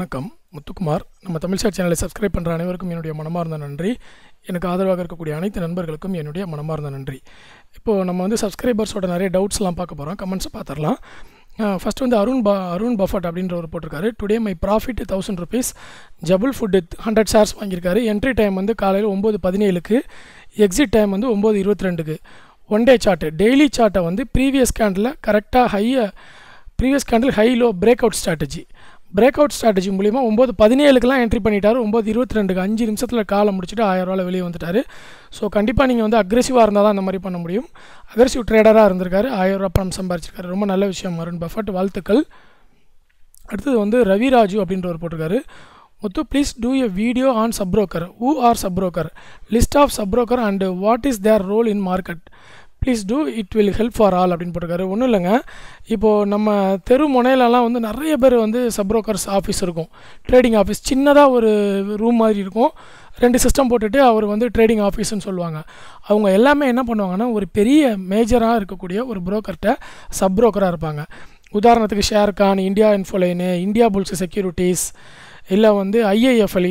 Vanakkam, Muthukumar, நம்ம Tamil share சேனலை subscribe பண்ற அனைவருக்கும் என்னுடைய மனமார்ந்த நன்றி. எனக்கு ஆதரவாக இருக்கக்கூடிய அனைத்து நண்பர்களுக்கும் என்னுடைய மனமார்ந்த நன்றி. இப்போ நம்ம வந்து சப்ஸ்கிரைபர்ஸோட நிறைய டவுட்ஸ்லாம் பார்க்க போறோம். கமெண்ட்ஸ் பார்த்தறலாம். First one, Arun Buffett அப்படிங்கற ஒரு போட்டுருக்காரு. Today my profit 1000 rupees. Jabul Food 100 shares வாங்கியிருக்காரு. Entry time வந்து காலையில 9:17க்கு, exit time வந்து 9:22க்கு. One day chart, daily chart வந்து previous candle கரெக்ட்டா previous candle high low breakout strategy மூலமா 9:17க்கு எல்லாம் என்ட்ரி பண்ணிட்டாரு. 9:22 க்கு 5 நிமிஷத்துல காலை முடிச்சிட்டு 1000 ரூபாய் வெளிய வந்துட்டாரு. சோ கண்டிப்பா நீங்க வந்து அக்ரெசிவா இருந்தா தான் அந்த மாதிரி பண்ண முடியும். அக்ரெசிவ் ட்ரேடரா இருந்திருக்காரு. 1000 ரூபாய் பணம் சம்பாதிச்சிருக்காரு. ரொம்ப நல்ல விஷயம் அருண் பஃபட், வாழ்த்துக்கள். அடுத்து வந்து ரவி ராஜு அப்படின்றவர் போட்டுருக்காரு. Muthu, please do a video on sub broker. Who are sub broker? List of sub broker and what is their role in market? Please do, it will help for all அப்படினு போட்டுருக்காரு. ஒன்றும் இல்லைங்க, இப்போது நம்ம தெரு முனையிலலாம் வந்து நிறைய பேர் வந்து சப் புரோக்கர்ஸ் ஆஃபீஸ் இருக்கும். ட்ரேடிங் ஆஃபீஸ் சின்னதாக ஒரு ரூம் மாதிரி இருக்கும். 2 சிஸ்டம் போட்டுட்டு அவர் வந்து ட்ரேடிங் ஆஃபீஸ்ன்னு சொல்லுவாங்க. அவங்க எல்லாமே என்ன பண்ணுவாங்கன்னா, ஒரு பெரிய மேஜராக இருக்கக்கூடிய ஒரு புரோக்கர்கிட்ட சப் புரோக்கராக இருப்பாங்க. உதாரணத்துக்கு Sharekhan, India Infoline, India bulls securities, இல்லை வந்து ஐஐஎஃப்எல்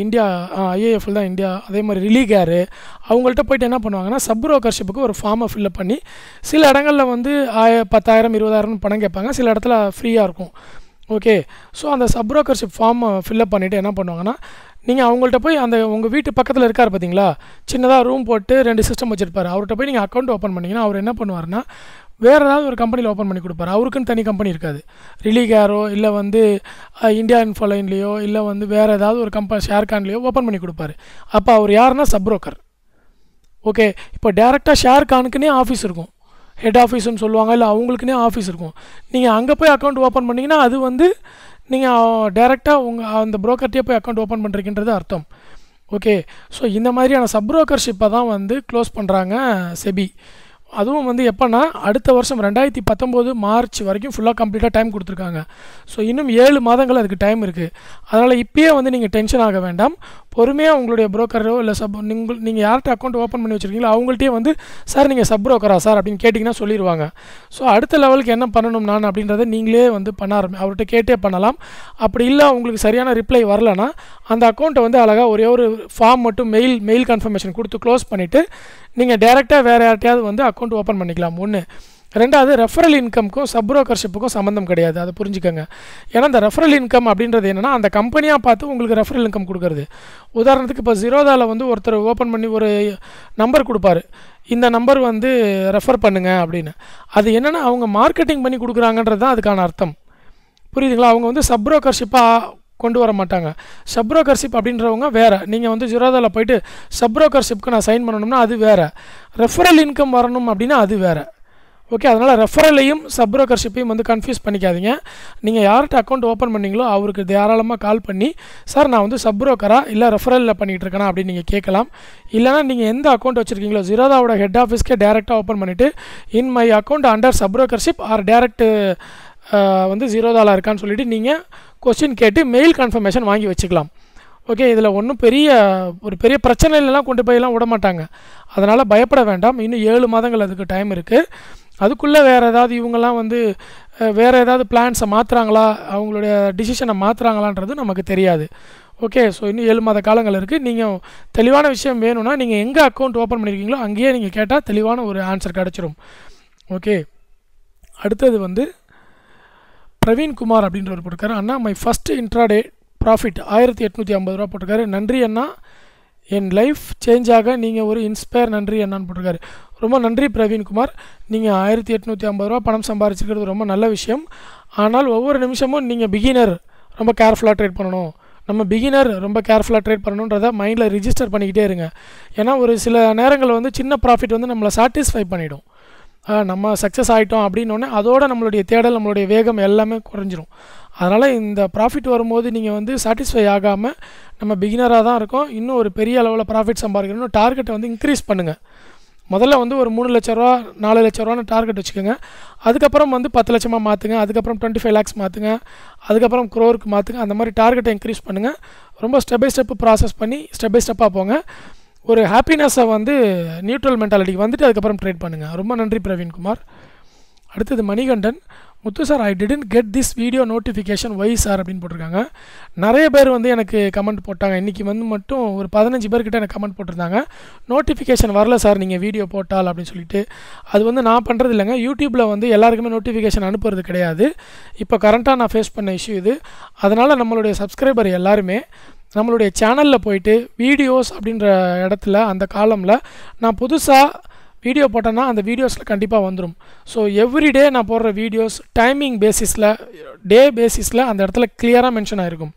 தான் இந்தியா, அதே மாதிரி ரிலிகாரு, அவங்கள்ட்ட போய்ட்டு என்ன பண்ணுவாங்கன்னா சப் புரோக்கர்ஷிப்புக்கு ஒரு ஃபார்மை ஃபில்அப் பண்ணி, சில இடங்களில் வந்து 10,000 20,000 பணம் கேட்பாங்க, சில இடத்துல ஃப்ரீயாக இருக்கும். ஓகே, ஸோ அந்த சப் புரோக்கர்ஷிப் ஃபார்மை ஃபில்அப் பண்ணிவிட்டு என்ன பண்ணுவாங்கன்னா, நீங்கள் அவங்கள்ட்ட போய் அந்த உங்கள் வீட்டு பக்கத்தில் இருக்கார் பார்த்தீங்களா, சின்னதாக ரூம் போட்டு 2 சிஸ்டம் வச்சுருப்பார், அவர்கிட்ட போய் நீங்கள் அக்கௌண்ட் ஓப்பன் பண்ணிங்கன்னா அவர் என்ன பண்ணுவார்னா, வேறு ஏதாவது ஒரு கம்பெனியில் ஓப்பன் பண்ணி கொடுப்பாரு. அவருக்குன்னு தனி கம்பெனி இருக்காது. ரிலிகாரோ இல்லை வந்து இந்தியா இன்ஃபோலைன்லேயோ இல்லை வந்து வேறு ஏதாவது ஒரு கம்பெனி ஷேர்கான்லேயோ ஓப்பன் பண்ணி கொடுப்பாரு. அப்போ அவர் யாருன்னா சப் புரோக்கர். ஓகே, இப்போ டேரெக்டாக ஷேர்கானுக்குன்னே ஆஃபீஸ் இருக்கும், ஹெட் ஆஃபீஸ்ன்னு சொல்லுவாங்க, இல்லை அவங்களுக்குன்னே ஆஃபீஸ் இருக்கும். நீங்கள் அங்கே போய் அக்கௌண்ட் ஓப்பன் பண்ணிங்கன்னா அது வந்து நீங்கள் டேரெக்டாக உங்கள் அந்த புரோக்கர்ட்டே போய் அக்கௌண்ட் ஓப்பன் பண்ணுறீங்கன்றது அர்த்தம். ஓகே, ஸோ இந்த மாதிரியான சப் புரோக்கர்ஷிப்பை தான் வந்து க்ளோஸ் பண்ணுறாங்க செபி. அதுவும் வந்து எப்போனா அடுத்த வருஷம் 2019 மார்ச் வரைக்கும் ஃபுல்லாக கம்ப்ளீட்டாக டைம் கொடுத்துருக்காங்க. ஸோ இன்னும் 7 மாதங்கள் அதுக்கு டைம் இருக்குது. அதனால் இப்போயே வந்து நீங்கள் டென்ஷன் ஆக வேண்டாம். பொறுமையாக உங்களுடைய புரோக்கரோ இல்லை நீங்கள் யார்கிட்ட அக்கௌண்ட் ஓப்பன் பண்ணி வச்சுருக்கீங்களோ அவங்கள்ட்டே வந்து, சார் நீங்கள் சப் புரோக்கரா சார் அப்படின்னு கேட்டிங்கன்னா சொல்லிடுவாங்க. ஸோ அடுத்த லெவலுக்கு என்ன பண்ணணும் நான் அப்படின்றத நீங்களே வந்து அவர்கிட்ட கேட்டே பண்ணலாம். அப்படி இல்லை உங்களுக்கு சரியான ரிப்ளை வரலன்னா அந்த அக்கௌண்ட்டை வந்து அழகாக ஒரே ஒரு ஃபார்ம் மட்டும் மெயில் கன்ஃபர்மேஷன் கொடுத்து க்ளோஸ் பண்ணிவிட்டு நீங்கள் டேரெக்டாக வேறு யார்ட்டையாவது வந்து அக்கௌண்ட் ஓப்பன் பண்ணிக்கலாம். 1 2வது, ரெஃபரல் இன்கம்க்கும் சப் புரோக்கர்ஷிப்புக்கும் சம்மந்தம் கிடையாது, அதை புரிஞ்சுக்கோங்க. ஏன்னா இந்த ரெஃபரல் இன்கம் அப்படின்றது என்னென்னா அந்த கம்பெனியாக பார்த்து உங்களுக்கு ரெஃபரல் இன்கம் கொடுக்குறது. உதாரணத்துக்கு இப்போ ஜீரோதாவில் வந்து ஒருத்தர் ஓப்பன் பண்ணி ஒரு நம்பர் கொடுப்பாரு, இந்த நம்பர் வந்து ரெஃபர் பண்ணுங்கள் அப்படின்னு. அது என்னென்னா அவங்க மார்க்கெட்டிங் பண்ணி கொடுக்குறாங்கன்றது தான் அதுக்கான அர்த்தம். புரியுதுங்களா? அவங்க வந்து சப் புரோக்கர்ஷிப்பாக கொண்டு வர மாட்டாங்க. சப் புரோக்கர்ஷிப் அப்படின்றவங்க வேறு. நீங்கள் வந்து ஜீரோதாவில் போயிட்டு சப் புரோக்கர்ஷிப்புக்கு நான் சைன் பண்ணணும்னா அது வேறு, ரெஃபரல் இன்கம் வரணும் அப்படின்னா அது வேறு. ஓகே, அதனால் ரெஃபரலையும் சப் புரோக்கர்ஷிப்பையும் வந்து கன்ஃபியூஸ் பண்ணிக்காதீங்க. நீங்கள் யார்கிட்ட அக்கௌண்ட் ஓப்பன் பண்ணிங்களோ அவருக்கு தாராளமாக கால் பண்ணி, சார் நான் வந்து சப் புரோக்கராக இல்லை ரெஃபரலில் பண்ணிகிட்டு இருக்கேனா அப்படின்னு நீங்கள் கேட்கலாம். இல்லைனா நீங்கள் எந்த அக்கௌண்ட் வச்சுருக்கீங்களோ ஜீரோதாவோட ஹெட் ஆஃபீஸ்க்கே டேரெக்டாக ஓப்பன் பண்ணிவிட்டு, in my account under sub brokership or direct வந்து ஜீரோதாவில் இருக்கான்னு சொல்லிவிட்டு நீங்கள் கொஸ்டின் கேட்டு மெயில் கன்ஃபர்மேஷன் வாங்கி வச்சுக்கலாம். ஓகே, இதில் ஒன்றும் ஒரு பெரிய பிரச்சனைலாம் கொண்டு போயெல்லாம் விட மாட்டாங்க. அதனால் பயப்பட வேண்டாம். இன்னும் 7 மாதங்கள் அதுக்கு டைம் இருக்குது. அதுக்குள்ளே வேறு ஏதாவது இவங்கெல்லாம் வந்து வேறு ஏதாவது பிளான்ஸை மாற்றுறாங்களா, அவங்களுடைய டிசிஷனை மாற்றுறாங்களான்றது நமக்கு தெரியாது. ஓகே, ஸோ இன்னும் 7 மாத காலங்கள் இருக்குது. நீங்கள் தெளிவான விஷயம் வேணும்னா நீங்கள் எங்கே அக்கௌண்ட் ஓப்பன் பண்ணியிருக்கீங்களோ அங்கேயே நீங்கள் கேட்டால் தெளிவான ஒரு ஆன்சர் கிடச்சிரும். ஓகே, அடுத்தது வந்து பிரவீன்குமார் அப்படின்றவர் போட்டிருக்காரு. அண்ணா மை ஃபஸ்ட்டு இன்ட்ராடே ப்ராஃபிட் 1850 ரூபா போட்டிருக்காரு. நன்றி அண்ணா, என் லைஃப் சேஞ்ச் ஆக நீங்கள் ஒரு இன்ஸ்பயர். நன்றி அண்ணான்னு போட்டிருக்காரு. ரொம்ப நன்றி பிரவீன்குமார். நீங்கள் 1850 ரூபா பணம் சம்பாதிச்சிருக்கிறது ரொம்ப நல்ல விஷயம். ஆனால் ஒவ்வொரு நிமிஷமும் நீங்கள் பிகினர் ரொம்ப கேர்ஃபுல்லாக ட்ரேட் பண்ணணும். மைண்டில் ரிஜிஸ்டர் பண்ணிக்கிட்டே இருங்க. ஏன்னா ஒரு சில நேரங்களில் வந்து சின்ன ப்ராஃபிட் வந்து நம்மளை சாட்டிஸ்ஃபை பண்ணிவிடும். நம்ம சக்ஸஸ் ஆகிட்டோம் அப்படின்னோடனே அதோட நம்மளுடைய தேடல், நம்மளுடைய வேகம் எல்லாமே குறைஞ்சிரும். அதனால் இந்த ப்ராஃபிட் வரும்போது நீங்கள் வந்து சாட்டிஸ்ஃபை ஆகாமல் நம்ம பிகினராக தான் இருக்கோம். இன்னும் ஒரு பெரிய அளவில் ப்ராஃபிட் சம்பாதிக்கணும்னு டார்கெட்டை வந்து இன்க்ரீஸ் பண்ணுங்கள். முதல்ல வந்து ஒரு 3 லட்ச ரூபா 4 லட்ச ரூபான்னு டார்கெட் வச்சுக்கோங்க. அதுக்கப்புறம் வந்து 10 லட்சமாக மாற்றுங்க, அதுக்கப்புறம் 25 lakhs மாற்றுங்க, அதுக்கப்புறம் குரோருக்கு மாற்றுங்க. அந்த மாதிரி டார்கெட்டை இன்க்ரீஸ் பண்ணுங்கள். ரொம்ப ஸ்டெப் பை ஸ்டெப்பு ப்ராசஸ் பண்ணி ஸ்டெப் பை ஸ்டெப்பாக போங்க. ஒரு ஹாப்பினஸை வந்து நியூட்ரல் மென்டாலிட்டிக்கு வந்துட்டு அதுக்கப்புறம் ட்ரேட் பண்ணுங்கள். ரொம்ப நன்றி பிரவீன்குமார். அடுத்தது Manikandan. Muthu sir, I didn't get this video notification. Why sir? அப்படினு போட்டுருக்காங்க. நிறைய பேர் வந்து எனக்கு கமெண்ட் போட்டாங்க. இன்னைக்கு வந்து மட்டும் ஒரு 15 பேர் கிட்ட எனக்கு கமெண்ட் போட்டுருந்தாங்க. நோட்டிஃபிகேஷன் வரல சார் நீங்க வீடியோ போட்டால் அப்படினு சொல்லிட்டு. அது வந்து நான் பண்றது இல்லங்க. YouTubeல வந்து எல்லாருக்குமே நோட்டிஃபிகேஷன் அனுப்புறது கிடையாது. இப்போ கரண்டா நான் ஃபேஸ் பண்ண இஷ்யூ இது. அதனால நம்மளுடைய சப்ஸ்கிரைபர் எல்லாருமே நம்மளுடைய சேனல்ல போய்ட்டு வீடியோஸ் அப்படிங்கற இடத்துல அந்த காலம்ல நான் புதுசா வீடியோ போட்டனா அந்த வீடியோஸ்ல கண்டிப்பா வந்துரும் சோ எவ்ரி டே நான் போடுற வீடியோஸ் டைமிங் பேசிஸ்ல டே பேசிஸ்ல அந்த இடத்துல கிளியரா மென்ஷன் ஆயிருக்கும்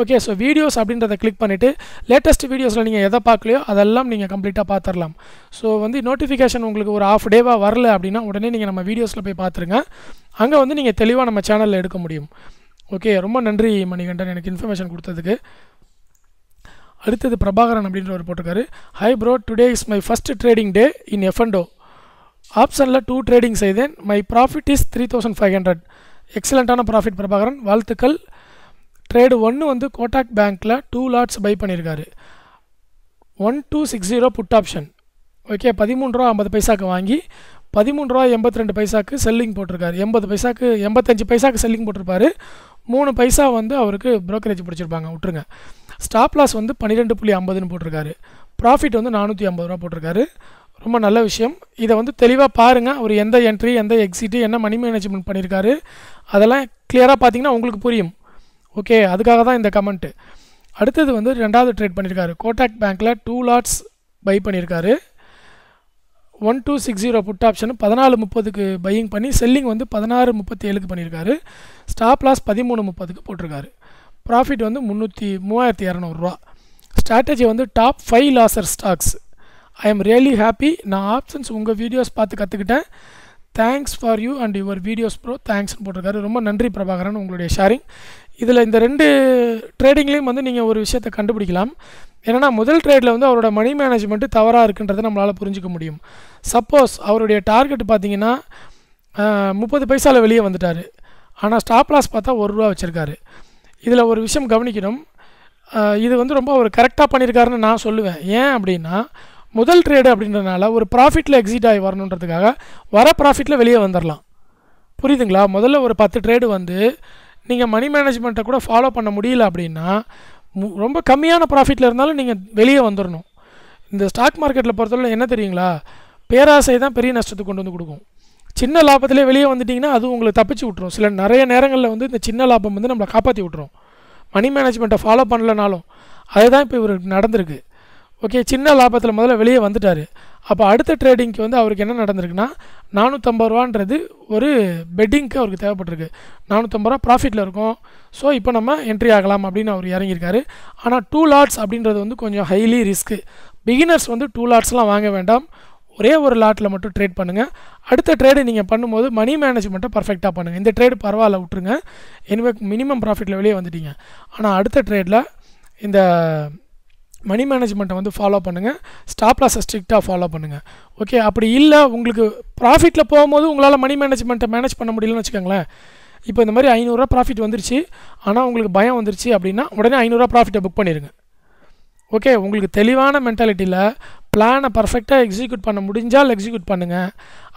ஓகே சோ வீடியோஸ் அப்படின்றதை கிளிக் பண்ணிட்டு லேட்டஸ்ட் வீடியோஸ்ல நீங்க எதை பார்க்கலையோ அதெல்லாம் நீங்க கம்ப்ளீட்டா பாத்துறலாம் சோ வந்து நோட்டிஃபிகேஷன் உங்களுக்கு ஒரு half டேவா வரல அப்படினா உடனே நீங்க நம்ம வீடியோஸ்ல போய் பாத்துருங்க அங்க வந்து நீங்க தெளிவா நம்ம சேனல்ல எடுக்க முடியும் ஓகே ரொம்ப நன்றி மணிகண்டன் எனக்கு இன்ஃபர்மேஷன் கொடுத்ததுக்கு அடுத்து பிரபாகரன் அப்படின்றவர் போட்டுக்காரு Hi bro today is my first trading day in F&O ஆப்ஷன்ல 2 trading செய்தேன் my profit is 3500 எக்ஸலென்ட்டான profit Prabhakaran வாழ்த்துக்கள் ட்ரேட் 1 வந்து கோட்டாக் பேங்க்ல 2 லாட்ஸ் பை பண்ணிருக்காரு 1260 புட் ஆப்ஷன் ஓகே 13.50 பைசாக்கு வாங்கி 13.82 பைசாக்கு செல்லிங் போட்டுருக்காரு 80 பைசாக்கு 85 பைசாக்கு செல்லிங் போட்டுருப்பாரு 3 பைசா வந்து அவருக்கு brokerage பிடிச்சிருப்பாங்க விட்டுருங்க Stop loss on the 12.50 னு போட்டுருக்காரு profit on the 450 ரூபாய் போட்டுருக்காரு ரொம்ப நல்ல விஷயம் இத வந்து தெளிவா பாருங்க அவர் எந்த என்ட்ரி எந்த எக்ஸிட் என்ன மணி மேனேஜ்மென்ட் பண்ணிருக்காரு அதெல்லாம் கிளியரா பாத்தீங்கன்னா உங்களுக்கு புரியும் ஓகே அதுக்காக தான் இந்த கமெண்ட் அடுத்து வந்து இரண்டாவது ட்ரேட் பண்ணிருக்காரு கோட்டாக் பேங்க்ல 2 லாட்ஸ் பை பண்ணிருக்காரு 1260 put option 14.30 க்கு பையிங் பண்ணி செல்லிங் வந்து 16.37 க்கு பண்ணிருக்காரு stop loss 13.30 க்கு போட்டுருக்காரு Profit on the 3200 Strategy on the top 5 losser stocks. I am really happy. Now options unga videos path Thanks for you and your videos, bro. Thanks and potter. Roman Nandri Prabhakaran Unglude sharing. Either in the rende trading lim on the Ninga or Visha the Kandubilam. In a model trade lam the money management Tavara Kantanam Lala Purunjikumodium. Suppose our target Padina Mupa the Paisa Valley on the Tare. And a stop loss patha or Chirgare. இதில ஒரு விஷயம் கவனிக்கணும் இது வந்து ரொம்ப ஒரு கரெக்ட்டா பண்ணிருக்காருன்னு நான் சொல்லுவேன் ஏன் அப்படினா முதல் ட்ரேட் அப்படின்றனால ஒரு प्रॉफिटல எக்ஸிட் ஆகி வரணும்ன்றதுக்காக வர प्रॉफिटல வெளிய வந்தறலாம் புரியுதுங்களா முதல்ல ஒரு 10 ட்ரேட் வந்து நீங்க மணி மேனேஜ்மென்ட்ட கூட ஃபாலோ பண்ண முடியல அப்படினா ரொம்ப கம்மியான प्रॉफिटல இருந்தாலும் நீங்க வெளிய வந்தறணும் இந்த ஸ்டாக் மார்க்கெட்ல பொறுத்தவரை என்ன தெரியுங்களா பேராசை தான் பெரிய நஷ்டத்துக்கு கொண்டு வந்து கொடுக்கும் சின்ன லாபத்திலே வெளிய வந்துட்டீங்கன்னா அது உங்களை தப்பிச்சு விட்டுரும் சில நிறைய நேரங்கள்ல வந்து இந்த சின்ன லாபம் வந்து நம்மள காப்பாத்தி விட்டுரும் மணி மேனேஜ்மென்ட்ட ஃபாலோ பண்ணலனாலும் அதுதான் இப்போ இவர் நடந்துருக்கு ஓகே சின்ன லாபத்துல முதல்ல வெளிய வந்துட்டாரு அப்ப அடுத்த ட்ரேடிங்க்கு வந்து அவருக்கு என்ன நடந்துருக்குனா 450 ரூபான்றது ஒரு பெட்டிங்க்கு அவருக்கு தேவைப்பட்டிருக்கு 450 ரூபாய் प्रॉफिटல இருக்கும் சோ இப்போ நம்ம என்ட்ரி ஆகலாம் அப்படின அவர் இறங்கி இருக்காரு ஆனா 2 லாட்ஸ் அப்படின்றது வந்து கொஞ்சம் ஹைலி ரிஸ்க் பிகினர்ஸ் வந்து 2 லாட்ஸ்லாம் வாங்க வேண்டாம் ஒரே ஒரு லாட்ல மட்டும் ட்ரேட் பண்ணுங்க அடுத்த ட்ரேட் நீங்க பண்ணும்போது மணி மேனேஜ்மென்ட்ட பெர்ஃபெக்ட்டா பண்ணுங்க இந்த ட்ரேட் பரவால விட்டுருங்க எனிவே மினிமம் प्रॉफिटல வெளிய வந்துட்டீங்க ஆனா அடுத்த ட்ரேட்ல இந்த மணி மேனேஜ்மென்ட்ட வந்து ஃபாலோ பண்ணுங்க ஸ்டாப் லாஸ் ஸ்ட்ரிக்ட்டா ஃபாலோ பண்ணுங்க ஓகே அப்படி இல்ல உங்களுக்கு प्रॉफिटல போயும்போது உங்களால மணி மேனேஜ்மென்ட்ட மேனேஜ் பண்ண முடியலன்னு வெச்சுக்கங்களே இப்போ இந்த மாதிரி 500 ரூபாய் प्रॉफिट வந்திருச்சு ஆனா உங்களுக்கு பயம் வந்திருச்சு அப்படினா உடனே 500 ரூபாய் प्रॉफिट புக் பண்ணிருங்க ஓகே உங்களுக்கு தெளிவான மெண்டாலிட்டில Plan a perfect execute பண்ண முடிஞ்சால் execute பண்ணுங்க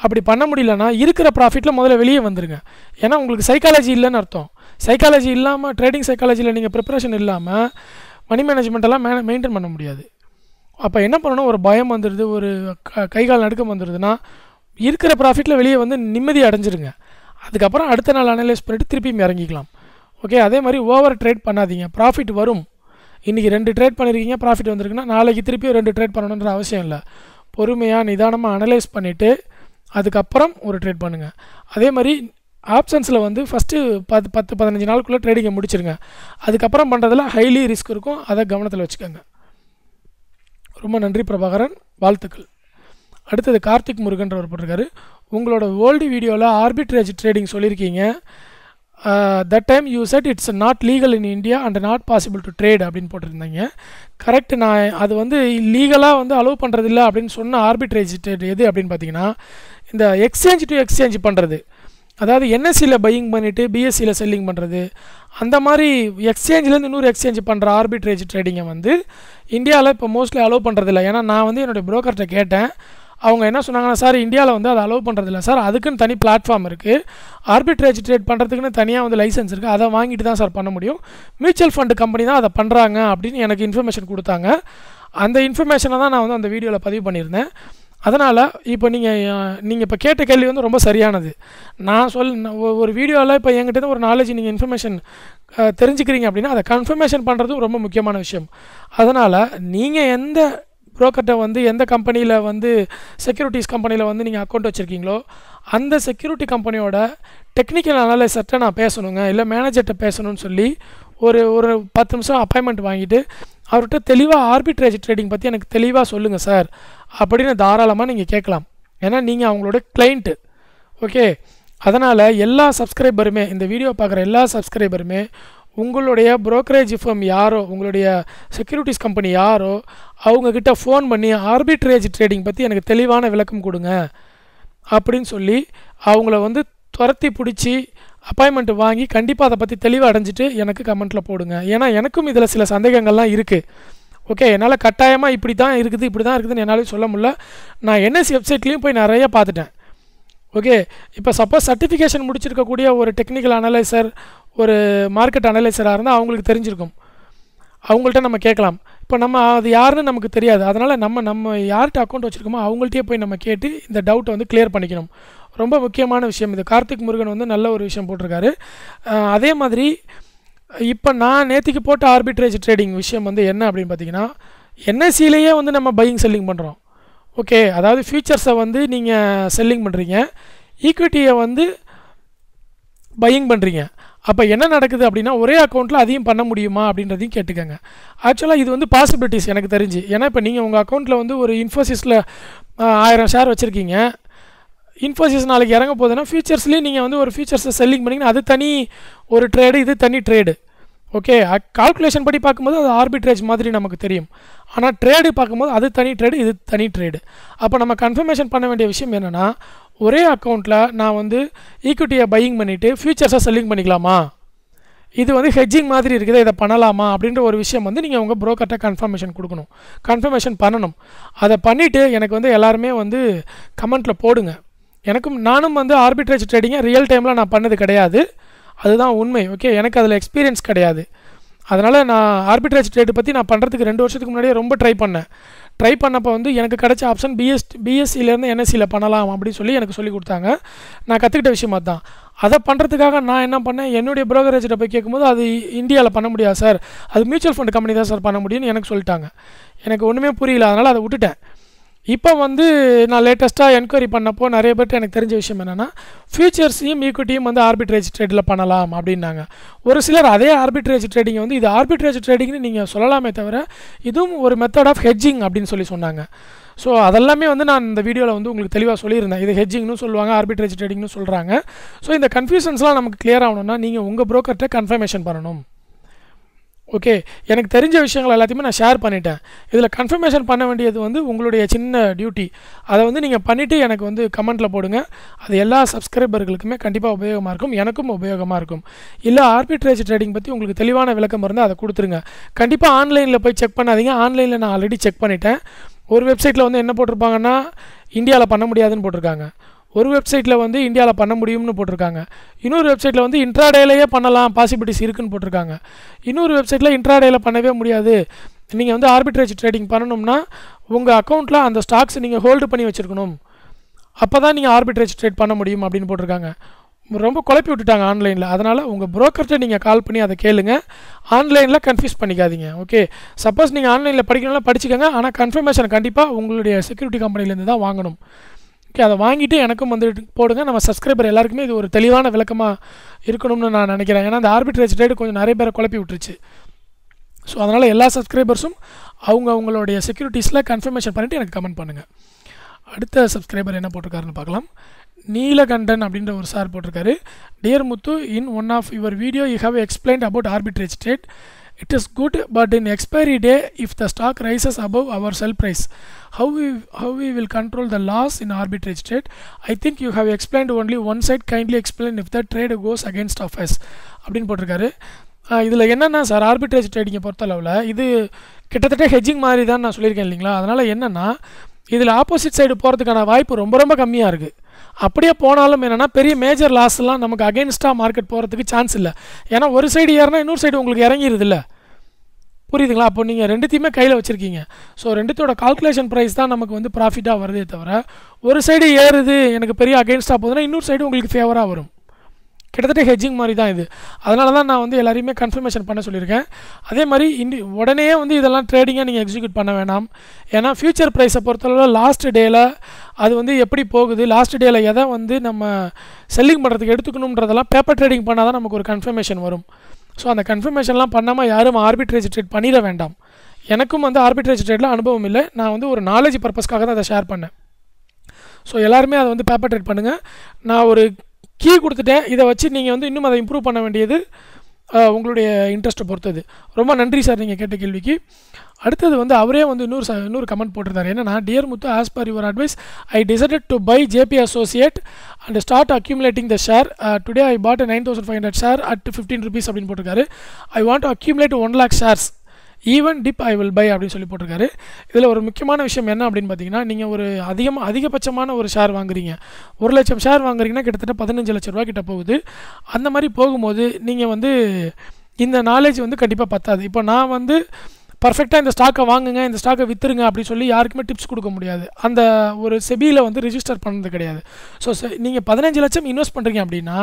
அப்படி பண்ண முடியலனா இருக்கிற प्रॉफिटல முதல்ல வெளிய வந்துருங்க ஏனா உங்களுக்கு சைக்காலஜி இல்லன்னு அர்த்தம் சைக்காலஜி இல்லாம ட்ரேடிங் சைக்காலஜில நீங்க प्रिपरेशन இல்லாம மணி மேனேஜ்மென்ட் எல்லாம் மெயின்टेन பண்ண முடியாது அப்ப என்ன பண்ணனும் ஒரு பயம் வந்துருது ஒரு கை கால் நடுக்கம் வந்துருதுனா இருக்கிற प्रॉफिटல வெளிய வந்து நிம்மதி அடைஞ்சிருங்க அதுக்கு அப்புறம் அடுத்த நாள் அனலைஸ் பண்ணிட்டு திருப்பி இறங்கிக்கலாம் ஓகே அதே மாதிரி ஓவர் ட்ரேட் பண்ணாதீங்க प्रॉफिट வரும் இன்னைக்கு 2 ட்ரேட் பண்ணிருக்கீங்க प्रॉफिट வந்திருக்குனா நாளைக்கு திருப்பி 2 ட்ரேட் பண்ணணும்ன்ற அவசியம் இல்ல பொறுமையா நிதானமா அனலைஸ் பண்ணிட்டு அதுக்கு அப்புறம் ஒரு ட்ரேட் பண்ணுங்க அதே மாதிரி ஆப்ஷன்ஸ்ல வந்து ஃபர்ஸ்ட் 10 15 நாளுக்குள்ள ட்ரேடிங் முடிச்சிடுங்க அதுக்கு அப்புறம் பண்றதுல ஹைலி ரிஸ்க் இருக்கும் அத கவனத்துல வெச்சுக்கங்க ரொம்ப நன்றி பிரபாகரன் வாழ்த்துக்கள் அடுத்து கார்த்திக் முருகன்றவர் போட்டுருக்காரு உங்களோட ஓல்ட் வீடியோல ஆர்பிட்ரேஜ் ட்ரேடிங் சொல்லிருக்கீங்க that time you said it's not legal in India and not possible to trade அப்படிን போட்டுருந்தீங்க கரெக்ட் நான் அது வந்து லீகலா வந்து அலோ பண்றது இல்ல அப்படினு சொன்ன ஆர்பிட்ரேஜ் ட்ரேட் எது அப்படினு பாத்தீங்கன்னா இந்த எக்ஸ்சேஞ்ச் டு எக்ஸ்சேஞ்ச் பண்றது அதாவது NSE ல பையிங் பண்ணிட்டு BSE ல செல்லிங் பண்றது அந்த மாதிரி எக்ஸ்சேஞ்ச்ல இருந்து இன்னொரு எக்ஸ்சேஞ்ச் பண்ற ஆர்பிட்ரேஜ் ட்ரேடிங் வந்து இந்தியால இப்ப மோஸ்ட்லி அலோ பண்றது இல்ல ஏனா நான் வந்து என்னோட broker கிட்ட கேட்டேன் அவங்க என்ன சொன்னாங்கன்னா சார் இந்தியால வந்து அது அலோவ் பண்றது இல்ல சார் அதுக்குன்னு தனி பிளாட்ஃபார்ம் இருக்கு ஆர்பிட்ரேஜ் ட்ரேட் பண்றதுக்குன்னு தனியா வந்து லைசென்ஸ் இருக்கு அதை வாங்கிட்டு தான் சார் பண்ண முடியும் மியூச்சுவல் ஃபண்ட் கம்பெனி தான் அதை பண்றாங்க அப்படினு எனக்கு இன்ஃபர்மேஷன் கொடுத்தாங்க அந்த இன்ஃபர்மேஷனை தான் நான் வந்து அந்த வீடியோல பதிவு பண்ணியிருந்தேன் அதனால இப்போ நீங்க இப்ப கேட்ட கேள்வி வந்து ரொம்ப சரியானது நான் ஒரு வீடியோல இப்ப என்கிட்ட இருந்து ஒரு knowledge நீங்க இன்ஃபர்மேஷன் தெரிஞ்சிக்கிறீங்க அப்படினா அத கன்ஃபர்மேஷன் பண்றதும் ரொம்ப முக்கியமான விஷயம் அதனால நீங்க எந்த brokerட்ட வந்து எந்த கம்பெனில வந்து securities கம்பெனில வந்து நீங்க அக்கவுண்ட் வச்சிருக்கீங்களோ அந்த security கம்பெனியோட technical analyst-ட்ட நான் பேசணும்ங்க இல்ல manager-ட்ட பேசணும்னு சொல்லி ஒரு 10 நிமிஷம் அப்பாயின்ட்மென்ட் வாங்கிட்டு அவர்ட்ட தெளிவா arbitrage trading பத்தி எனக்கு தெளிவா சொல்லுங்க சார் அப்படின தாராளமா நீங்க கேட்கலாம் ஏனா நீங்க அவங்களோட client ஓகே அதனால எல்லா subscriber-மே இந்த வீடியோ பார்க்குற எல்லா subscriber-மே உங்களுடைய brokerage firm யாரோ உங்களுடைய securities company யாரோ அவங்க கிட்ட phone பண்ணி arbitrage trading பத்தி எனக்கு தெளிவான விளக்கம் கொடுங்க அப்படினு சொல்லி அவங்கள வந்து துரத்தி பிடிச்சி அப்பாயின்ட்மென்ட் வாங்கி கண்டிப்பா அத பத்தி தெளிவா அடைஞ்சிட்டு எனக்கு கமெண்ட்ல போடுங்க ஏனா எனக்கும் இதல சில சந்தேகங்கள்லாம் இருக்கு ஓகே என்னால கட்டாயமா இப்படி தான் இருக்குதுன்னு என்னால சொல்ல முடியல நான் NSE வெப்சைட்லயும் போய் நிறைய பார்த்துட்டேன் ஓகே இப்போ சப்போஸ் சர்టిఫిகேஷன் முடிச்சிருக்க கூடிய ஒரு டெக்னிக்கல் அனலைசர் ஒரு மார்க்கெட் அனலைசரா இருந்தா அவங்களுக்கு தெரிஞ்சிருக்கும் அவங்கள்ட்ட நம்ம கேட்கலாம் இப்போ நம்ம அது யாருன்னு நமக்கு தெரியாது அதனால நம்ம யார்ட்ட அக்கவுண்ட் வச்சிருக்கோமோ அவங்கள்ட்டயே போய் நம்ம கேட்டு இந்த டவுட் வந்து கிளியர் பண்ணிக்கணும் ரொம்ப முக்கியமான விஷயம் இது கார்த்திக் முருகன் வந்து நல்ல ஒரு விஷயம் போட்டுருக்காரு அதே மாதிரி இப்ப நான் நேத்திக்கு போட்ட arbitrage trading விஷயம் வந்து என்ன அப்படினு பாத்தீங்கன்னா NSE லயே வந்து நம்ம buying selling பண்றோம் ஓகே அதாவது futures-ஐ வந்து நீங்க selling பண்றீங்க equity-ஐ வந்து buying பண்றீங்க அப்ப என்ன நடக்குது அப்படினா ஒரே அக்கவுண்ட்ல அதையும் பண்ண முடியுமா அப்படின்றதையும் கேட்டுக்கங்க actually இது வந்து possibilities எனக்கு தெரிஞ்சு ஏனா இப்ப நீங்க உங்க அக்கவுண்ட்ல வந்து ஒரு Infosys-ல 1000 ஷேர் வச்சிருக்கீங்க Infosys நாளைக்கு இறங்க போதுனா ஃபியூச்சர்ஸ்ல நீங்க வந்து ஒரு ஃபியூச்சர்ஸ் செல்லிங் பண்ணீங்க அது தனி ஒரு ட்ரேட் இது தனி ட்ரேட் ஓகே கால்குலேஷன் படி பாக்கும்போது அது ஆர்பிட்ரேஜ் மாதிரி நமக்கு தெரியும் ஆனா ட்ரேட் பாக்கும்போது அது தனி ட்ரேட் இது தனி ட்ரேட் அப்ப நம்ம கன்ஃபர்மேஷன் பண்ண வேண்டிய விஷயம் என்னன்னா ஒரே அக்கவுண்ட்ல நான் வந்து ஈக்விட்டியை பையிங் பண்ணிட்டு ஃபியூச்சர்ஸா செல்லிங் பண்ணிக்கலாமா இது வந்து ஹெட்ஜிங் மாதிரி இருக்குதே இத பண்ணலாமா அப்படின்ற ஒரு விஷயம் வந்து நீங்க உங்க brokerட்ட கன்ஃபர்மேஷன் கொடுக்கணும் கன்ஃபர்மேஷன் பண்ணனும் அத பண்ணிட்டு எனக்கு வந்து எல்லாரும் வந்து கமெண்ட்ல போடுங்க எனக்கும் நானும் வந்து arbitrage trading real time-ல நான் பண்ணது கிடையாது அதுதான் உண்மை ஓகே எனக்கு அதுல எக்ஸ்பீரியன்ஸ் கிடையாது அதனால நான் arbitrage trade பத்தி நான் பண்றதுக்கு 2 வருஷத்துக்கு முன்னாடி ரொம்ப ட்ரை பண்ணப்ப வந்து எனக்கு கிடைச்ச ஆப்ஷன் BSE ல இருந்து NSE ல பண்ணலாம் அப்படி சொல்லி எனக்கு சொல்லி கொடுத்தாங்க நான் கத்துக்கிட்ட விஷயம் அதான் அத பண்றதுக்காக நான் என்ன பண்ணேன் என்னோட brokerage-ட்ட போய் கேக்கும்போது அது இந்தியால பண்ண முடியாது சார் அது mutual fund company தான் சார் பண்ண முடியும்னு எனக்கு சொல்லிட்டாங்க எனக்கு ஒண்ணுமே புரியல அதனால அதை விட்டுட்டேன் இப்போ வந்து நான் லேட்டஸ்டா என்கொயரி பண்ணப்போ நிறைய பேர் எனக்கு தெரிஞ்ச விஷயம் என்னன்னா ஃபியூச்சர்ஸையும் ஈக்விட்டியும் வந்து arbitrage tradeல பண்ணலாம் அப்படினாங்க ஒரு சிலர் அதே arbitrage trading வந்து இது arbitrage tradingனு நீங்க சொல்லலாமே தவிர இதுவும் ஒரு method of hedging அப்படினு சொல்லி சொன்னாங்க சோ அதெல்லாம் வந்து நான் இந்த வீடியோல வந்து உங்களுக்கு தெளிவா சொல்லி இருந்தேன் இது ஹெட்ஜிங்னு சொல்வாங்க arbitrage tradingனு சொல்றாங்க சோ இந்த கன்ஃபியூஷன்ஸ்லாம் நமக்கு clear ஆவணும்னா நீங்க உங்க brokerட்ட கன்ஃபர்மேஷன் பண்ணனும் ஓகே எனக்கு தெரிஞ்ச விஷயங்களை எல்லாத்தையும் நான் ஷேர் பண்ணிட்டேன் இதல கன்ஃபர்மேஷன் பண்ண வேண்டியது வந்து உங்களுடைய சின்ன டியூட்டி அத வந்து நீங்க பண்ணிட்டு எனக்கு வந்து கமெண்ட்ல போடுங்க அது எல்லா சப்ஸ்கிரைபர்களுக்குமே கண்டிப்பா உபயோகமா இருக்கும் எனக்கும் உபயோகமா இருக்கும் இல்ல arbitrage trading பத்தி உங்களுக்கு தெளிவான விளக்கம் இருந்தா அத கொடுத்துருங்க கண்டிப்பா ஆன்லைன்ல போய் செக் பண்ணாதீங்க ஆன்லைன்ல நான் ஆல்ரெடி செக் பண்ணிட்டேன் ஒரு வெப்சைட்ல வந்து என்ன போட்டுருபாங்கன்னா இந்தியால பண்ண முடியாதுன்னு போட்டுருக்காங்க ஒரு வெப்சைட்ல வந்து இந்தியால பண்ண முடியும்னு போட்டுருக்காங்க இன்னொரு வெப்சைட்ல வந்து இன்ட்ராடேலயே பண்ணலாம் பாசிபிலிட்டிஸ் இருக்குன்னு போட்டுருக்காங்க இன்னொரு வெப்சைட்ல இன்ட்ராடேல பண்ணவே முடியாது நீங்க வந்து arbitrage trading பண்ணனும்னா உங்க அக்கவுண்ட்ல அந்த ஸ்டாக்ஸ் நீங்க ஹோல்ட் பண்ணி வச்சிருக்கணும் அப்பதான் நீங்க arbitrage trade பண்ண முடியும் அப்படினு போட்டுருக்காங்க ரொம்ப குழப்பி விட்டுட்டாங்க ஆன்லைன்ல அதனால உங்க brokerட்ட நீங்க கால் பண்ணி அத கேளுங்க ஆன்லைன்ல கன்ஃபியூஸ் பண்ணிக்காதீங்க ஓகே சப்போஸ் நீங்க ஆன்லைன்ல படிக்கணும்னா படிச்சுக்கங்க ஆனா கன்ஃபர்மேஷன் கண்டிப்பா உங்களுடைய security company-ல இருந்து தான் வாங்கணும் ஓகே அத வாங்கிட்டு எனக்கும் வந்து போடுங்க நம்ம subscriber எல்லாருக்குமே இது ஒரு தெளிவான விளக்கமா இருக்கணும்னு நான் நினைக்கிறேன் ஏனா அந்த arbitrage trade கொஞ்சம் நிறைய பேரை குழப்பி விட்டுருச்சு சோ அதனால எல்லா subscribers-ம் அவங்களுடைய securities-ல கன்ஃபர்மேஷன் பண்ணிட்டு எனக்கு கமெண்ட் பண்ணுங்க அடுத்த subscriber என்ன போட்டுருக்காருன்னு பார்க்கலாம் நீலகண்டன் அப்படிங்கற ஒரு சார் போட்டுருக்காரு dear muthu in one of your video you have explained about arbitrage trade it is good but in expiry day if the stock rises above our sell price how we will control the loss in arbitrage trade I think you have explained only one side kindly explain if the trade goes against of us அப்படிን போட்டுருக்காரு இதுல என்னன்னா sir arbitrage trading பொறுத்தளவுல இது கிட்டத்தட்ட hedging மாதிரி தான் நான் சொல்லிருக்கேன் இல்லீங்களா அதனால என்னன்னா This opposite side போறதுக்கான வாய்ப்பு ரொம்ப ரொம்ப கம்மியா இருக்கு. அப்படியே போனாலும் என்னன்னா பெரிய மேஜர் லாஸ் எல்லாம் நமக்கு அகைன்ஸ்டா மார்க்கெட் போறதுக்கு சான்ஸ் இல்ல. ஏனா ஒரு சைடு ஏறனா இன்னொரு சைடு உங்களுக்கு இறங்கிருது இல்ல. புரியுதுங்களா? அப்போ நீங்க ரெண்டுத்தையுமே கையில வச்சிருக்கீங்க. சோ ரெண்டுத்தோட கால்குலேஷன் பிரைஸ் தான் நமக்கு வந்து प्रॉफिटா வருதே தவிர ஒரு சைடு ஏறுது எனக்கு பெரிய அகைன்ஸ்டா போதுனா இன்னொரு சைடு உங்களுக்கு ஃபேவரா வரும். கிட்டத்தட்ட ஹெட்ஜிங் மாதிரி தான் இது. அதனால தான் நான் வந்து எல்லாரியுமே கன்ஃபர்மேஷன் பண்ண சொல்லியிருக்கேன். அதே மாதிரி உடனே வந்து இதெல்லாம் ட்ரேடிங்கை நீங்கள் எக்ஸிக்யூட் பண்ண வேணாம். ஏன்னா ஃபியூச்சர் ப்ரைஸை பொறுத்தளவு லாஸ்ட் டேயில் அது வந்து எப்படி போகுது, லாஸ்ட் டேயில் எதை வந்து நம்ம செல்லிங் பண்ணுறதுக்கு எடுத்துக்கணுன்றதெல்லாம் பேப்பர் ட்ரேடிங் பண்ணால் தான் நமக்கு ஒரு கன்ஃபர்மேஷன் வரும். ஸோ அந்த கன்ஃபர்மேஷன்லாம் பண்ணாமல் யாரும் ஆர்பிட்ரேஜ் ட்ரேட் பண்ணிட வேண்டாம். எனக்கும் வந்து ஆர்பிட்ரேஜ் ட்ரேடில் அனுபவம் இல்லை. நான் வந்து ஒரு நாலேஜ் பர்பஸ்க்காக தான் அதை ஷேர் பண்ணேன். ஸோ எல்லாருமே அதை வந்து பேப்பர் ட்ரேட் பண்ணுங்கள். நான் ஒரு கீ கொடுத்துட்டேன். இதை வச்சு நீங்கள் வந்து இன்னும் அதை இம்ப்ரூவ் பண்ண வேண்டியது உங்களுடைய இன்ட்ரெஸ்ட்டை பொறுத்தது. ரொம்ப நன்றி சார் நீங்கள் கேட்ட கேள்விக்கு. அடுத்தது வந்து அவரே வந்து இன்னொரு கமெண்ட் போட்டிருந்தார். என்னன்னா, dear Muthu, as per your advice I decided to buy JP associate and start accumulating the share. Today I bought 9500 share at 15 rupees அப்படின்னு போட்டிருக்காரு. I want to accumulate 1 lakh shares even dip I will buy அப்படின்னு சொல்லி போட்டிருக்காரு. இதில் ஒரு முக்கியமான விஷயம் என்ன அப்படின்னு பார்த்தீங்கன்னா, நீங்கள் ஒரு அதிகபட்சமான ஒரு ஷேர் வாங்குறீங்க. 1 லட்சம் ஷேர் வாங்குறீங்கன்னா கிட்டத்தட்ட 15 லட்ச ரூபா கிட்ட போகுது. அந்த மாதிரி போகும்போது நீங்கள் வந்து இந்த நாலேஜ் வந்து கண்டிப்பாக பத்தாது. இப்போ நான் வந்து பர்ஃபெக்டாக இந்த ஸ்டாக்கை வாங்குங்க, இந்த ஸ்டாக்கை விற்றுருங்க அப்படின்னு சொல்லி யாருக்குமே டிப்ஸ் கொடுக்க முடியாது. அந்த ஒரு செபியில் வந்து ரிஜிஸ்டர் பண்ணது கிடையாது. ஸோ நீங்கள் 15 லட்சம் இன்வெஸ்ட் பண்ணுறீங்க அப்படின்னா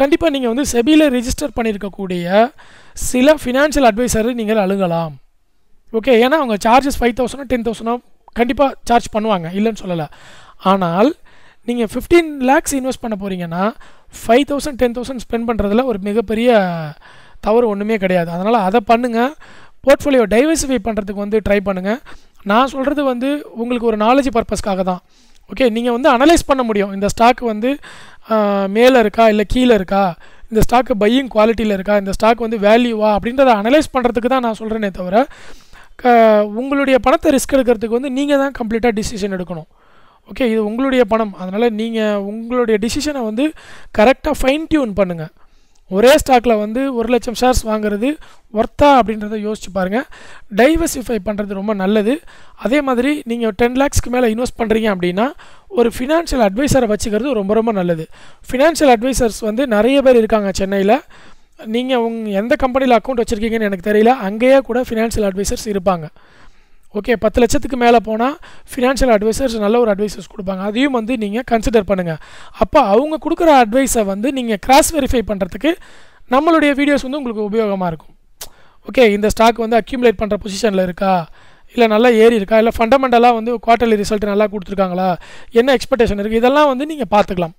கண்டிப்பாக நீங்கள் வந்து செபியில் ரிஜிஸ்டர் பண்ணியிருக்கக்கூடிய சில ஃபினான்ஷியல் அட்வைசரை நீங்கள் அணுகலாம். ஓகே, ஏன்னா அவங்க சார்ஜஸ் 5000 10,000 கண்டிப்பாக சார்ஜ் பண்ணுவாங்க, இல்லைன்னு சொல்லலை. ஆனால் நீங்கள் 15 lakhs இன்வெஸ்ட் பண்ண போகிறீங்கன்னா 5000 10,000 ஸ்பெண்ட் பண்ணுறதுல ஒரு மிகப்பெரிய தவறு ஒன்றுமே கிடையாது. அதனால் அதை பண்ணுங்கள். போர்ட்ஃபோலியோ டைவர்சிஃபை பண்ணுறதுக்கு வந்து ட்ரை பண்ணுங்கள். நான் சொல்கிறது வந்து உங்களுக்கு ஒரு நாலேஜ் பர்பஸ்க்காக தான். ஓகே, நீங்கள் வந்து அனலைஸ் பண்ண முடியும். இந்த ஸ்டாக் வந்து மேலே இருக்கா இல்லை கீழே இருக்கா, இந்த ஸ்டாக்கு பையிங் குவாலிட்டியில் இருக்கா, இந்த ஸ்டாக் வந்து வேல்யூவா அப்படின்றத அனலைஸ் பண்ணுறதுக்கு தான் நான் சொல்கிறேனே தவிர உங்களுடைய பணத்தை ரிஸ்க் எடுக்கிறதுக்கு வந்து நீங்கள் தான் கம்ப்ளீட்டாக டிசிஷன் எடுக்கணும். ஓகே, இது உங்களுடைய பணம். அதனால் நீங்கள் உங்களுடைய டிசிஷனை வந்து கரெக்டாக ஃபைன் டியூன் பண்ணுங்கள். ஒரே ஸ்டாக்கில் வந்து 1 லட்சம் ஷேர்ஸ் வாங்குறது ஒர்த்தா அப்படின்றத யோசிச்சு பாருங்கள். டைவர்சிஃபை பண்ணுறது ரொம்ப நல்லது. அதே மாதிரி நீங்கள் 10 lakhsக்கு மேலே இன்வெஸ்ட் பண்ணுறீங்க அப்படின்னா ஒரு ஃபினான்ஷியல் அட்வைசரை வச்சுக்கிறது ரொம்ப ரொம்ப நல்லது. ஃபினான்ஷியல் அட்வைசர்ஸ் வந்து நிறைய பேர் இருக்காங்க சென்னையில். நீங்கள் எந்த கம்பெனியில் அக்கௌண்ட் வச்சுருக்கீங்கன்னு எனக்கு தெரியல, அங்கேயே கூட ஃபினான்ஷியல் அட்வைசர்ஸ் இருப்பாங்க. ஓகே, 10 லட்சத்துக்கு மேலே போனால் ஃபினான்ஷியல் அட்வைசர்ஸ் நல்ல ஒரு அட்வைசர்ஸ் கொடுப்பாங்க. அதையும் வந்து நீங்கள் கன்சிடர் பண்ணுங்கள். அப்போ அவங்க கொடுக்குற அட்வைஸை வந்து நீங்கள் கிராஸ் வெரிஃபை பண்ணுறதுக்கு நம்மளுடைய வீடியோஸ் வந்து உங்களுக்கு உபயோகமாக இருக்கும். ஓகே, இந்த ஸ்டாக் வந்து அக்யூமுலேட் பண்ணுற பொசிஷனில் இருக்கா, இல்லை நல்லா ஏறி இருக்கா, இல்லை ஃபண்டமெண்டலாக வந்து குவார்டர்லி ரிசல்ட் நல்லா கொடுத்துருக்காங்களா, என்ன எக்ஸ்பெக்டேஷன் இருக்குது, இதெல்லாம் வந்து நீங்கள் பார்த்துக்கலாம்.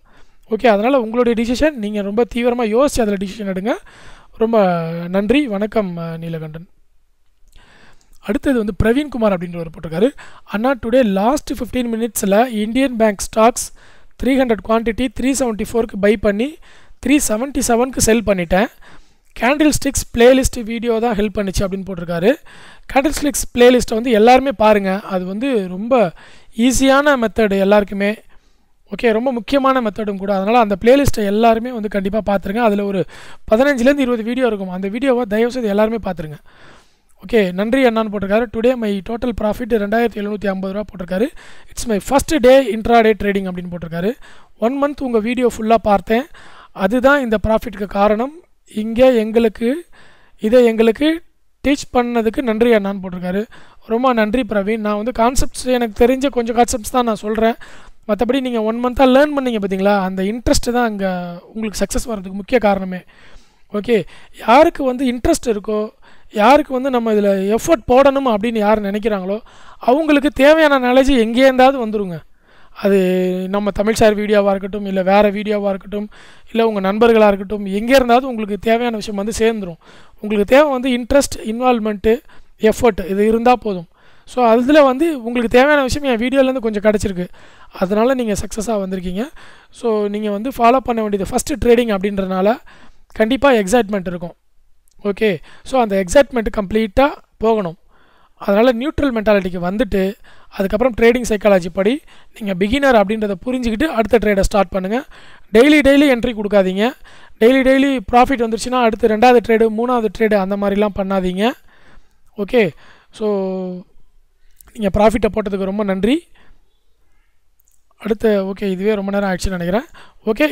ஓகே, அதனால் உங்களுடைய டிசிஷன் நீங்கள் ரொம்ப தீவிரமாக யோசிச்சு அதில் டிசிஷன் எடுங்க. ரொம்ப நன்றி. வணக்கம் நீலகண்டன். அடுத்தது வந்து பிரவீன்குமார் அப்படின்றவர் போட்டிருக்காரு. அண்ணா, டுடே லாஸ்ட் 15 minutesல இந்தியன் பேங்க் ஸ்டாக்ஸ் 300 குவான்டிட்டி 374க்கு பை பண்ணி 377க்கு செல் பண்ணிட்டேன். கேண்டில் ஸ்டிக்ஸ் பிளேலிஸ்ட் வீடியோ தான் ஹெல்ப் பண்ணிச்சு அப்படின்னு போட்டிருக்காரு. கேண்டில் ஸ்டிக்ஸ் பிளேலிஸ்ட்டை வந்து எல்லாருமே பாருங்கள். அது வந்து ரொம்ப ஈஸியான மெத்தடு எல்லாருக்குமே. ஓகே, ரொம்ப முக்கியமான மெத்தடும் கூட. அதனால் அந்த பிளேலிஸ்ட்டை எல்லாருமே வந்து கண்டிப்பாக பார்த்துருங்க. அதில் ஒரு 15லேருந்து 20 வீடியோ இருக்கும். அந்த வீடியோவை தயவுசெய்து எல்லாருமே பார்த்துருங்க. ஓகே, நன்றி அண்ணான்னு போட்டிருக்காரு. டுடே மை டோட்டல் ப்ராஃபிட் 2750 ரூபா போட்டிருக்காரு. It's my first day intraday trading அப்படின்னு போட்டிருக்காரு. 1 month உங்கள் வீடியோ ஃபுல்லாக பார்த்தேன். அதுதான் இந்த ப்ராஃபிட்டுக்கு காரணம். இதை எங்களுக்கு டீச் பண்ணதுக்கு நன்றி அண்ணான்னு போட்டிருக்காரு. ரொம்ப நன்றி பிரவீன். நான் வந்து கான்செப்ட்ஸ் எனக்கு தெரிஞ்ச கொஞ்சம் கான்செப்ட்ஸ் தான் நான் சொல்கிறேன். மற்றபடி நீங்கள் 1 month லேர்ன் பண்ணீங்க பார்த்தீங்களா, அந்த இன்ட்ரெஸ்ட்டு தான் அங்கே உங்களுக்கு சக்ஸஸ் வர்றதுக்கு முக்கிய காரணமே. ஓகே, யாருக்கு வந்து இன்ட்ரெஸ்ட் இருக்கோ, யாருக்கு வந்து நம்ம இதில் எஃபர்ட் போடணும் அப்படின்னு யார் நினைக்கிறாங்களோ அவங்களுக்கு தேவையான நாலேஜ் எங்கேருந்தாவது வந்துடுங்க. அது நம்ம தமிழ் ஷேர் வீடியோவாக இருக்கட்டும், இல்லை வேறு வீடியோவாக இருக்கட்டும், இல்லை உங்கள் நண்பர்களாக இருக்கட்டும், எங்கே இருந்தாவது உங்களுக்கு தேவையான விஷயம் வந்து சேர்ந்துடும். உங்களுக்கு தேவை வந்து இன்ட்ரெஸ்ட், இன்வால்மெண்ட்டு, எஃபர்ட், இது இருந்தால் போதும். ஸோ அதில் வந்து உங்களுக்கு தேவையான விஷயம் என் வீடியோலேருந்து கொஞ்சம் கிடச்சிருக்கு. அதனால் நீங்கள் சக்ஸஸாக வந்திருக்கீங்க. ஸோ நீங்கள் வந்து ஃபாலோ பண்ண வேண்டியது ஃபஸ்ட்டு ட்ரேடிங் அப்படின்றதுனால கண்டிப்பாக எக்ஸைட்மெண்ட் இருக்கும். ஓகே, ஸோ அந்த எக்ஸைட்மெண்ட்டு கம்ப்ளீட்டாக போகணும். அதனால் நியூட்ரல் மென்டாலிட்டிக்கு வந்துட்டு அதுக்கப்புறம் ட்ரேடிங் சைக்காலஜி படி நீங்கள் பிகினர் அப்படின்றத புரிஞ்சுக்கிட்டு அடுத்த ட்ரேடை ஸ்டார்ட் பண்ணுங்கள். டெய்லி என்ட்ரி கொடுக்காதீங்க. டெய்லி ப்ராஃபிட் வந்துருச்சுன்னா அடுத்து 2வது ட்ரேடு 3வது ட்ரேடு அந்த மாதிரிலாம் பண்ணாதீங்க. ஓகே, ஸோ நீங்கள் ப்ராஃபிட்டை போட்டதுக்கு ரொம்ப நன்றி. Okay, இதுவே ரொம்ப நேரம் ஆயிடுச்சுன்னு நினைக்கிறேன். ஓகே,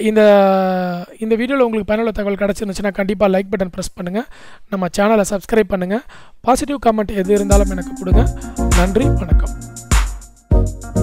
இந்த வீடியோல உங்களுக்கு பயனுள்ள தகவல் கிடைச்சிருந்துச்சுனா கண்டிப்பா லைக் பட்டன் பிரஸ் பண்ணுங்க. நம்ம சேனலை Subscribe பண்ணுங்க. பாசிட்டிவ் கமெண்ட் எது இருந்தாலும் எனக்கு கொடுங்க. நன்றி, வணக்கம்.